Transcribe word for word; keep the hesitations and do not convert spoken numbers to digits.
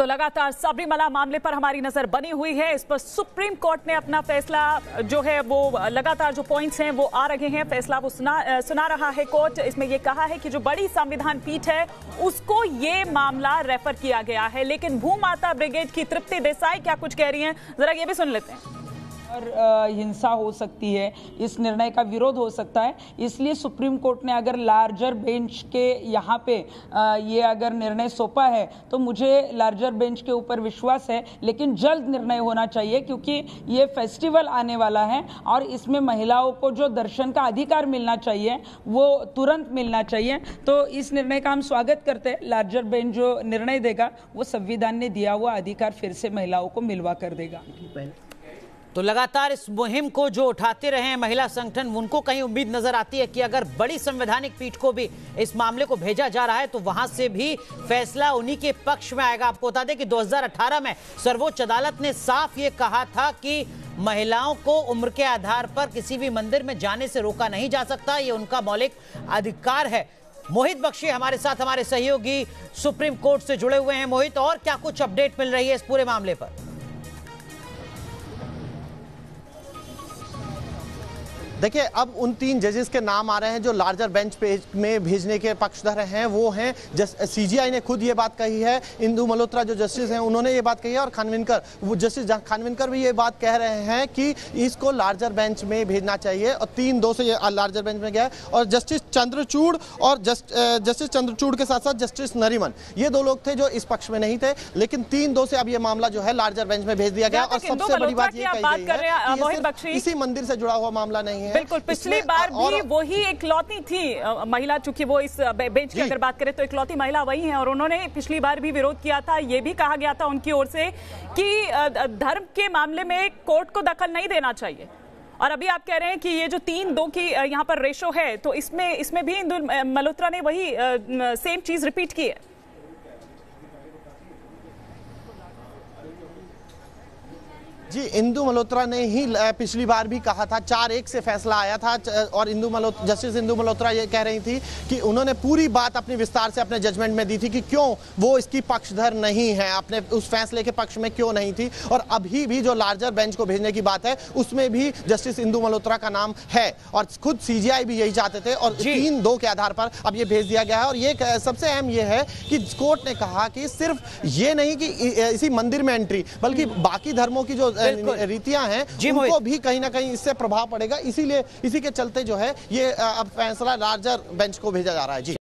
तो लगातार सबरीमाला मामले पर हमारी नजर बनी हुई है। इस पर सुप्रीम कोर्ट ने अपना फैसला जो है वो लगातार जो पॉइंट्स हैं वो आ रहे हैं। फैसला वो सुना सुना रहा है कोर्ट। इसमें ये कहा है कि जो बड़ी संविधान पीठ है उसको ये मामला रेफर किया गया है। लेकिन भूमाता ब्रिगेड की तृप्ति देसाई क्या कुछ कह रही हैं, जरा ये भी सुन लेते हैं। और हिंसा हो सकती है, इस निर्णय का विरोध हो सकता है, इसलिए सुप्रीम कोर्ट ने अगर लार्जर बेंच के यहाँ पे ये अगर निर्णय सौंपा है तो मुझे लार्जर बेंच के ऊपर विश्वास है। लेकिन जल्द निर्णय होना चाहिए क्योंकि ये फेस्टिवल आने वाला है और इसमें महिलाओं को जो दर्शन का अधिकार मिलना चाहिए वो तुरंत मिलना चाहिए। तो इस निर्णय का हम स्वागत करते हैं। लार्जर बेंच जो निर्णय देगा वो संविधान ने दिया हुआ अधिकार फिर से महिलाओं को मिलवा कर देगा। तो लगातार इस मुहिम को जो उठाते रहे हैं महिला संगठन, उनको कहीं उम्मीद नजर आती है कि अगर बड़ी संवैधानिक पीठ को भी इस मामले को भेजा जा रहा है तो वहां से भी फैसला उन्हीं के पक्ष में आएगा। आपको बता दें कि दो हज़ार अठारह में सर्वोच्च अदालत ने साफ ये कहा था कि महिलाओं को उम्र के आधार पर किसी भी मंदिर में जाने से रोका नहीं जा सकता, ये उनका मौलिक अधिकार है। मोहित बख्शी हमारे साथ, हमारे सहयोगी सुप्रीम कोर्ट से जुड़े हुए हैं। मोहित, और क्या कुछ अपडेट मिल रही है इस पूरे मामले पर? देखिए, अब उन तीन जजेस के नाम आ रहे हैं जो लार्जर बेंच पे में भेजने के पक्षधर हैं। वो हैं सीजीआई ने खुद ये बात कही है, इंदु मल्होत्रा जो जस्टिस हैं उन्होंने ये बात कही है, और खानविलकर वो जस्टिस खानविलकर भी ये बात कह रहे हैं कि इसको लार्जर बेंच में भेजना चाहिए। और तीन दो से ये लार्जर बेंच में गया है। और जस्टिस चंद्रचूड और जस्ट जस्टिस चंद्रचूड के साथ साथ जस्टिस नरीमन, ये दो लोग थे जो इस पक्ष में नहीं थे। लेकिन तीन दो से अब ये मामला जो है लार्जर बेंच में भेज दिया गया। और सबसे बड़ी बात ये कही गई है इसी मंदिर से जुड़ा हुआ मामला नहीं है। बिल्कुल, पिछली बार भी वही इकलौती थी महिला, चूंकि वो इस बेंच की अगर बात करें तो इकलौती महिला वही है, और उन्होंने पिछली बार भी विरोध किया था। ये भी कहा गया था उनकी ओर से कि धर्म के मामले में कोर्ट को दखल नहीं देना चाहिए। और अभी आप कह रहे हैं कि ये जो तीन दो की यहाँ पर रेशो है तो इसमें इसमें भी इंदु मल्होत्रा ने वही सेम चीज रिपीट की है। जी, इंदु मल्होत्रा ने ही पिछली बार भी कहा था, चार एक से फैसला आया था। और इंदु मल्होत्रा जस्टिस इंदु मल्होत्रा ये कह रही थी कि उन्होंने पूरी बात अपनी विस्तार से अपने जजमेंट में दी थी कि क्यों वो इसकी पक्षधर नहीं है, अपने उस फैसले के पक्ष में क्यों नहीं थी। और अभी भी जो लार्जर बेंच को भेजने की बात है उसमें भी जस्टिस इंदु मल्होत्रा का नाम है, और खुद सीजीआई भी यही चाहते थे। और तीन दो के आधार पर अब ये भेज दिया गया है। और ये सबसे अहम ये है कि कोर्ट ने कहा कि सिर्फ ये नहीं कि इसी मंदिर में एंट्री, बल्कि बाकी धर्मों की जो रीतियां हैं उनको भी कहीं ना कहीं इससे प्रभाव पड़ेगा। इसीलिए इसी के चलते जो है ये अब फैसला लार्जर बेंच को भेजा जा रहा है। जी।